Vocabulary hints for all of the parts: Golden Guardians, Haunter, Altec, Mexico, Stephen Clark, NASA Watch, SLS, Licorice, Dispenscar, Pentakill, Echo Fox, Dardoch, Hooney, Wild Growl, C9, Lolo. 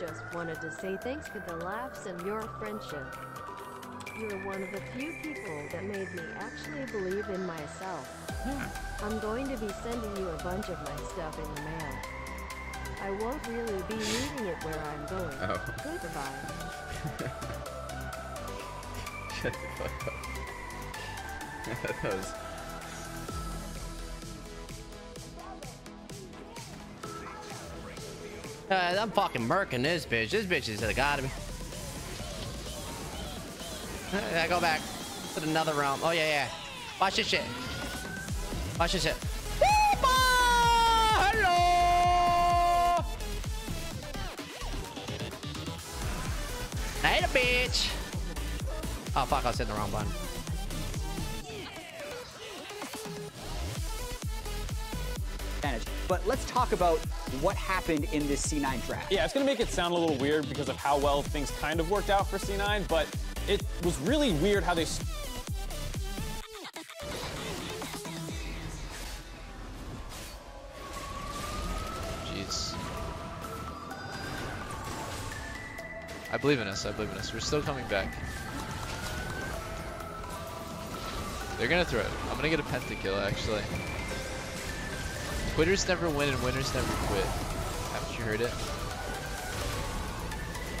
Just wanted to say thanks for the laughs and your friendship. You're one of the few people that made me actually believe in myself. I'm going to be sending you a bunch of my stuff in the mail. I won't really be needing it where I'm going. Oh. Goodbye. Shut the fuck up. That was... I'm fucking murking this bitch. This bitch is gotta be. I go back to another realm. Oh yeah, yeah. Watch this shit. Watch this shit. Hello. Hey, the bitch. Oh fuck! I was hitting the wrong button. But let's talk about what happened in this C9 draft. Yeah, it's gonna make it sound a little weird because of how well things kind of worked out for C9, but it was really weird how they... Jeez. I believe in us, I believe in us. We're still coming back. They're gonna throw it. I'm gonna get a pentakill, actually. Quitters never win and winners never quit. Haven't you heard it?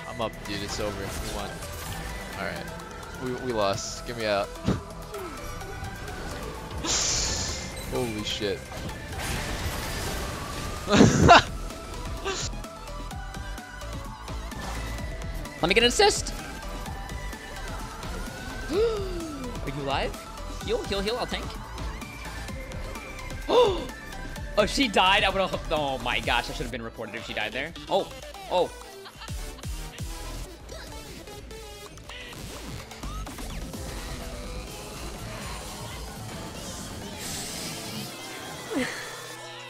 I'm up, dude. It's over. We won. All right. We lost. Get me out. Holy shit. Let me get an assist. Are you live? Heal, heal, heal. I'll tank. Oh. Oh, she died. I would've... Oh my gosh, I should have been reported if she died there. Oh, oh.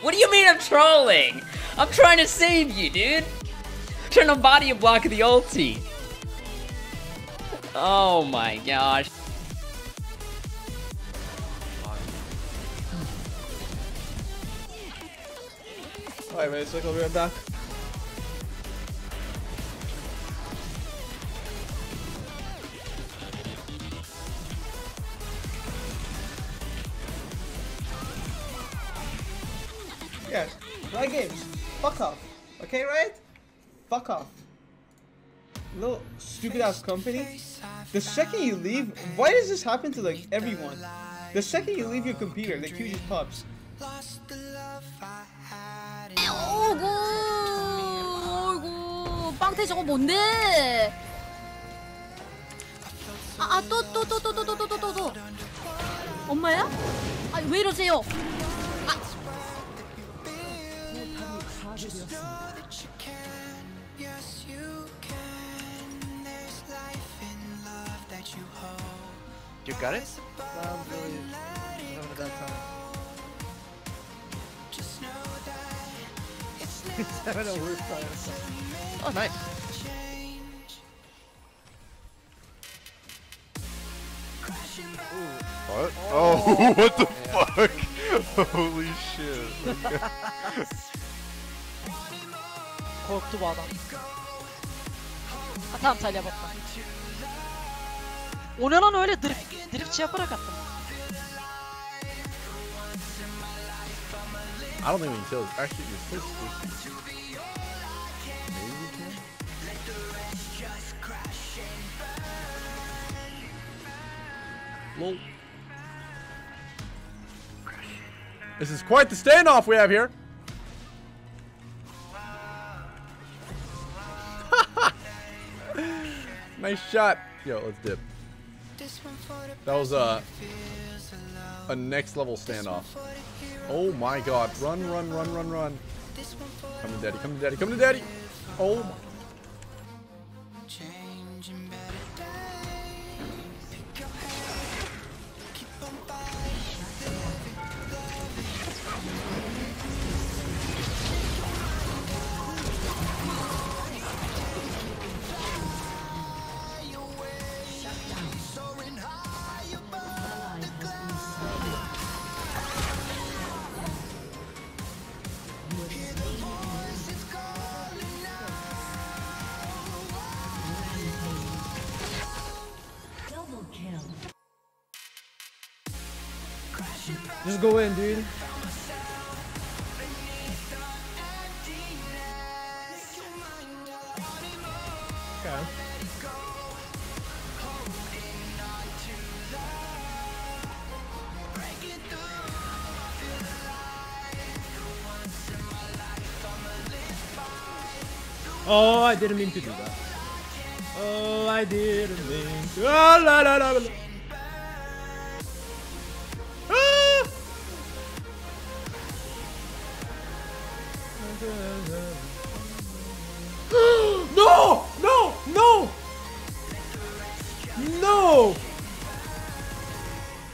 What do you mean I'm trolling? I'm trying to save you, dude. I'm trying to body and block the ulti. Oh my gosh. Alright, man, so I'll be right back. Yeah, my games. Fuck off. Okay, right? Fuck off. Little stupid ass company. The second you leave, why does this happen to like everyone? The second you leave your computer, the queue just pops. 어이구 빵태 저거 뭔데? 아 또 엄마야? 아 왜 이러세요? 아. You got it? Oh, nice. What? Oh, what the fuck? Holy shit. 오늘은 öyle drift yaparak attım. I don't think we can kill it. Actually, you're supposed to. Maybe we can. Lol. This is quite the standoff we have here. Nice shot. Yo, let's dip. That was a next level standoff. Oh my god, run, run, run, run, run. Come to daddy, come to daddy, come to daddy. Oh my. Just go in, dude. Okay. Oh, I didn't mean to do that. Oh, I didn't mean to. Oh, la, la, la, la. No! No! No! No!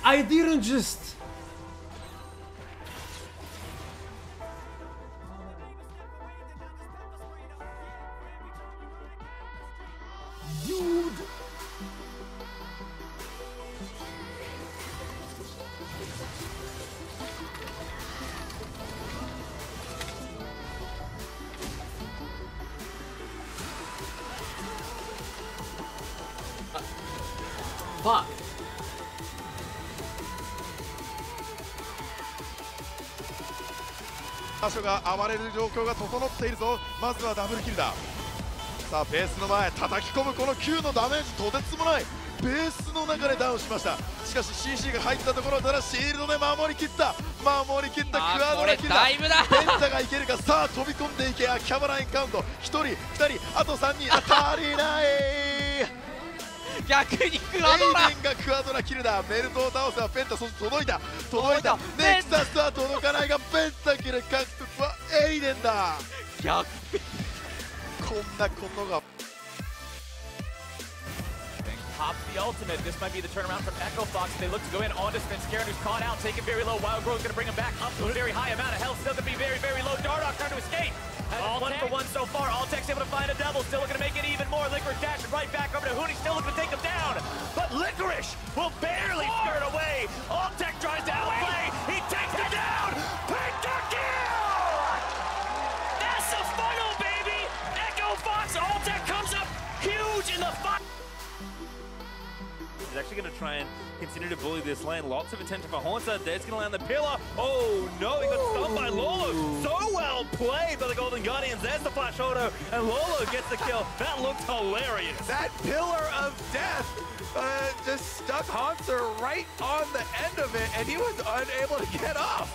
I didn't just... Dude! Fuck. Pops the ultimate. This might be the turnaround from Echo Fox. They look to go in on Dispenscar, who's caught out, taken very low. Wild Growl is going to bring him back up to a very high amount of health. Still going to be very, very low. Dardoch trying to escape. All one for one so far. Altec's able to find a double. Still looking to make it even more. Licorice dashes right back over to Hooney. Still looking to take him down. But Licorice will barely skirt away. Altec tries to outplay. He takes him down. Pick the kill! That's the final, baby. Echo Fox. Altec comes up huge in the fight. He's actually going to try and continue to bully this lane. Lots of attention for Haunter. That's going to land the pillar. Oh, no. He got stopped by Lolo. So well played by the Golden Guardians. There's the flash auto. And Lolo gets the kill. That looked hilarious. That pillar of death just stuck Haunter right on the end of it. And he was unable to get off.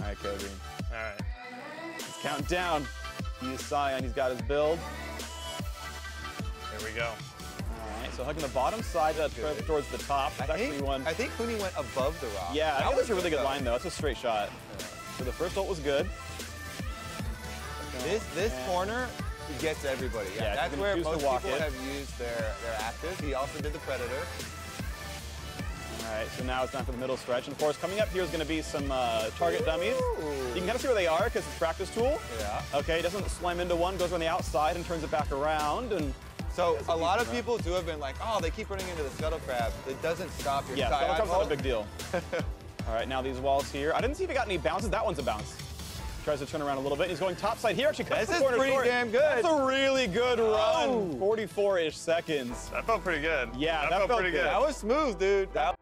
Alright, Kobe. Alright. Let's count down. He is Scion. He's got his build. There we go. Alright, so hugging the bottom side up towards the top. I think Hooney went above the rock. Yeah, that was a really good line, though. That's a straight shot. Yeah. So the first ult was good. This corner gets everybody. Yeah, that's where most people have used their actives. He also did the Predator. All right, so now it's time for the middle stretch. And of course, coming up here is going to be some target dummies. You can kind of see where they are because it's a practice tool. Yeah. Okay, doesn't slam into one, goes around the outside and turns it back around. And so a lot of people do have been like, oh, they keep running into the scuttle crab. It doesn't stop your side. Yeah, scuttle crab's not a big deal. All right, now these walls here. I didn't see if he got any bounces. That one's a bounce. Tries to turn around a little bit. He's going topside here. Actually, cuts the corner short. This is pretty damn good. That's a really good run. 44-ish seconds. That felt pretty good. Yeah, that felt pretty good. That was smooth, dude. That